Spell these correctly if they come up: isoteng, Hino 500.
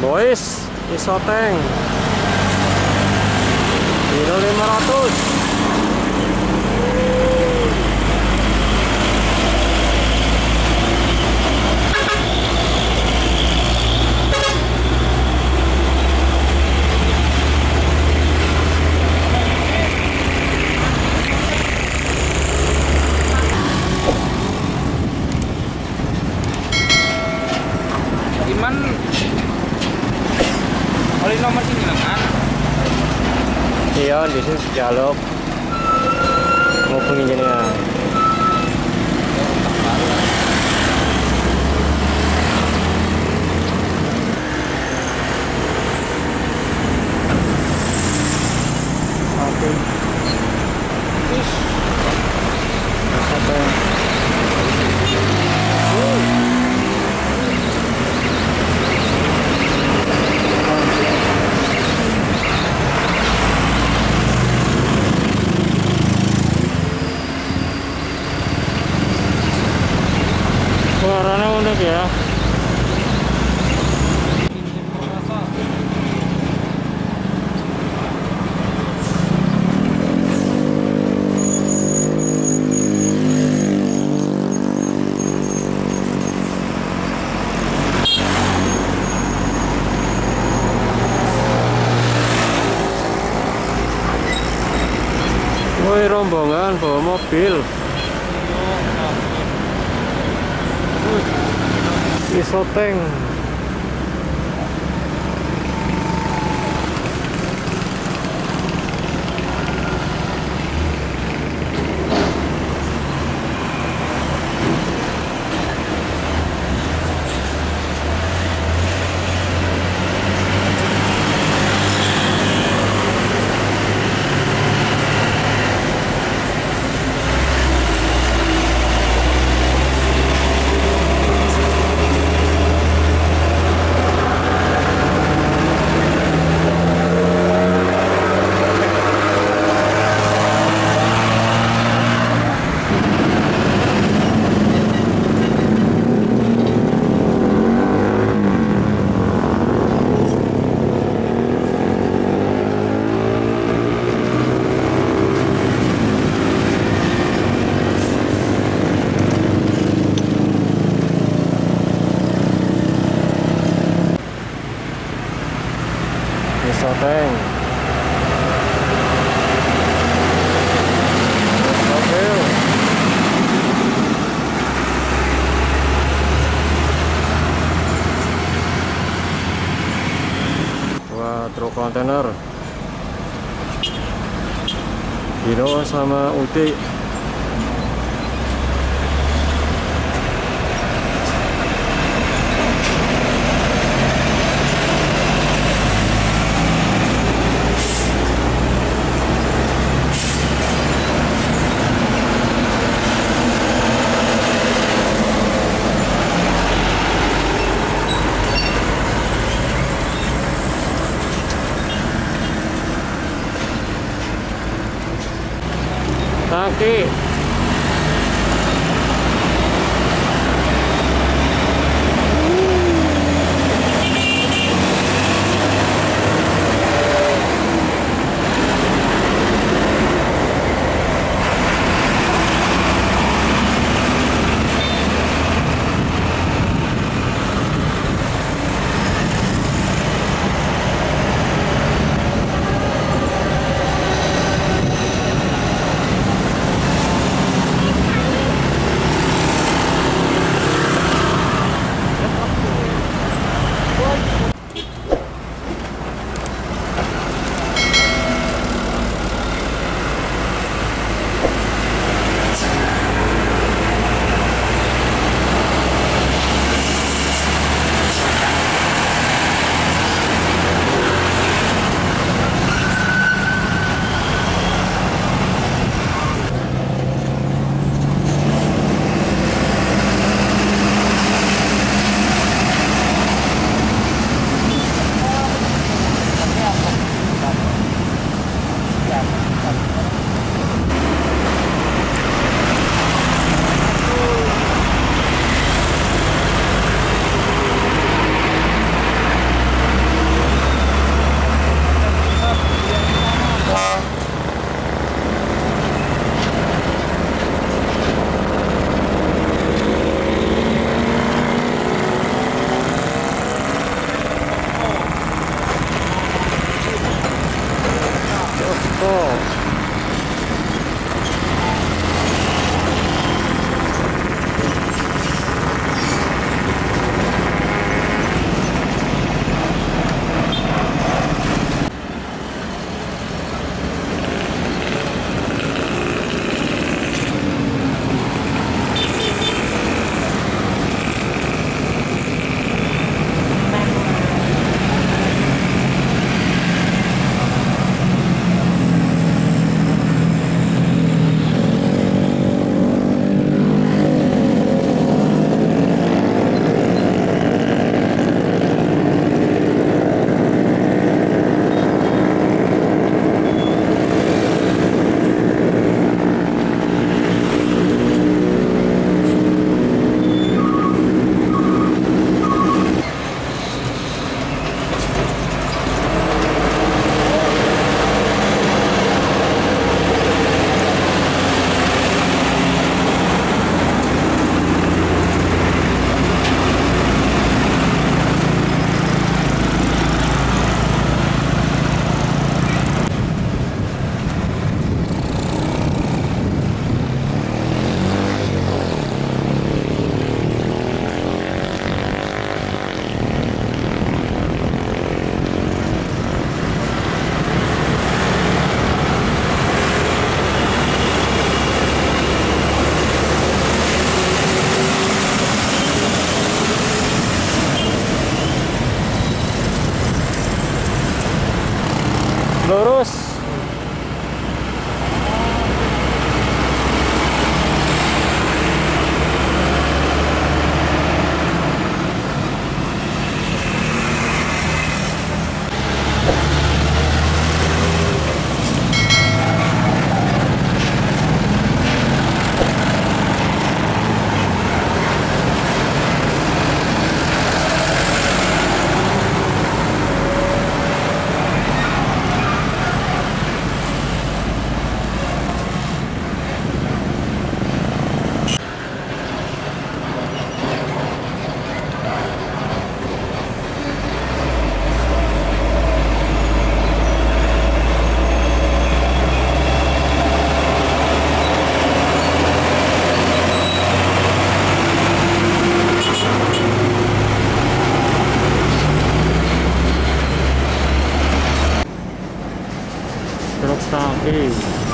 boys, isoteng Hino 500. Oli nomor sini kan? Iya, di sini sejaluk mau penginjilnya. Oke. Suaranya unik ya. Woi, rombongan bawa mobil. Isoteng isoteng. Oke. Wah, truk kontainer Hino sama Uti. Oke. lurus. Stop.